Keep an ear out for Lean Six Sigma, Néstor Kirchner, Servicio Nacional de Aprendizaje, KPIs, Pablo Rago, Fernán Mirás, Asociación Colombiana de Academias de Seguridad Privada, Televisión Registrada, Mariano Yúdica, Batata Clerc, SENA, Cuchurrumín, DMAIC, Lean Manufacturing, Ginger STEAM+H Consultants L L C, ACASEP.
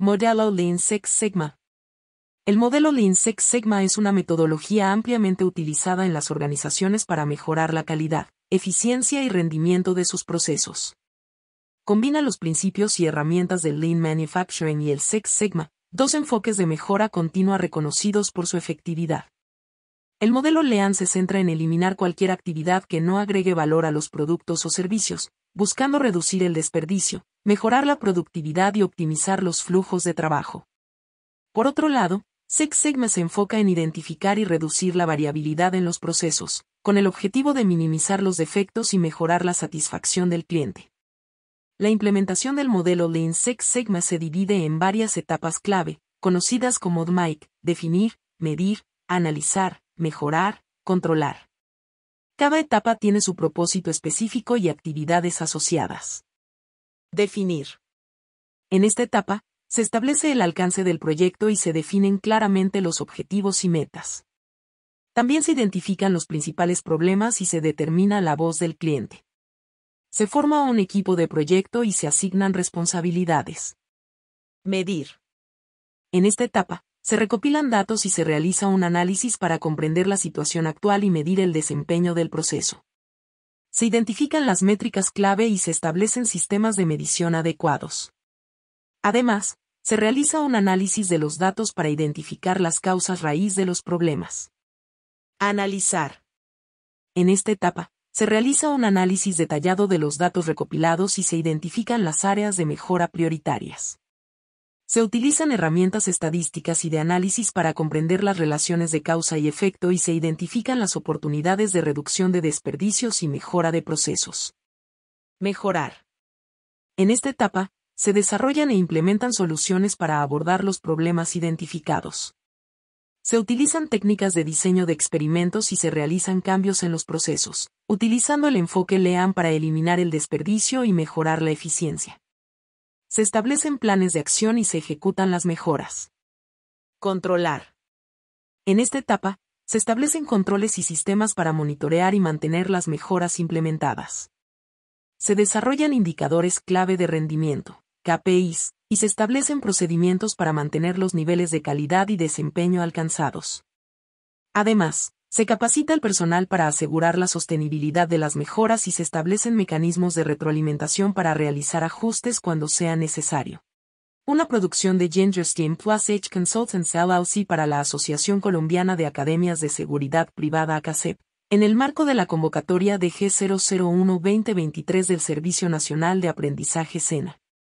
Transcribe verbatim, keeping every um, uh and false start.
Modelo Lean Six Sigma. El modelo Lean Six Sigma es una metodología ampliamente utilizada en las organizaciones para mejorar la calidad, eficiencia y rendimiento de sus procesos. Combina los principios y herramientas del Lean Manufacturing y el Six Sigma, dos enfoques de mejora continua reconocidos por su efectividad. El modelo Lean se centra en eliminar cualquier actividad que no agregue valor a los productos o servicios, buscando reducir el desperdicio, mejorar la productividad y optimizar los flujos de trabajo. Por otro lado, Six Sigma se enfoca en identificar y reducir la variabilidad en los procesos, con el objetivo de minimizar los defectos y mejorar la satisfacción del cliente. La implementación del modelo Lean Six Sigma se divide en varias etapas clave, conocidas como D M A I C, definir, medir, analizar, mejorar, controlar. Cada etapa tiene su propósito específico y actividades asociadas. Definir. En esta etapa, se establece el alcance del proyecto y se definen claramente los objetivos y metas. También se identifican los principales problemas y se determina la voz del cliente. Se forma un equipo de proyecto y se asignan responsabilidades. Medir. En esta etapa, se recopilan datos y se realiza un análisis para comprender la situación actual y medir el desempeño del proceso. Se identifican las métricas clave y se establecen sistemas de medición adecuados. Además, se realiza un análisis de los datos para identificar las causas raíz de los problemas. Analizar. En esta etapa, se realiza un análisis detallado de los datos recopilados y se identifican las áreas de mejora prioritarias. Se utilizan herramientas estadísticas y de análisis para comprender las relaciones de causa y efecto y se identifican las oportunidades de reducción de desperdicios y mejora de procesos. Mejorar. En esta etapa, se desarrollan e implementan soluciones para abordar los problemas identificados. Se utilizan técnicas de diseño de experimentos y se realizan cambios en los procesos, utilizando el enfoque Lean para eliminar el desperdicio y mejorar la eficiencia. Se establecen planes de acción y se ejecutan las mejoras. Controlar. En esta etapa, se establecen controles y sistemas para monitorear y mantener las mejoras implementadas. Se desarrollan indicadores clave de rendimiento, K P Is, y se establecen procedimientos para mantener los niveles de calidad y desempeño alcanzados. Además, se capacita al personal para asegurar la sostenibilidad de las mejoras y se establecen mecanismos de retroalimentación para realizar ajustes cuando sea necesario. Una producción de Ginger STEAM+H Consultants L L C para la Asociación Colombiana de Academias de Seguridad Privada ACASEP, en el marco de la convocatoria de G cero cero uno guión dos mil veintitrés del Servicio Nacional de Aprendizaje SENA.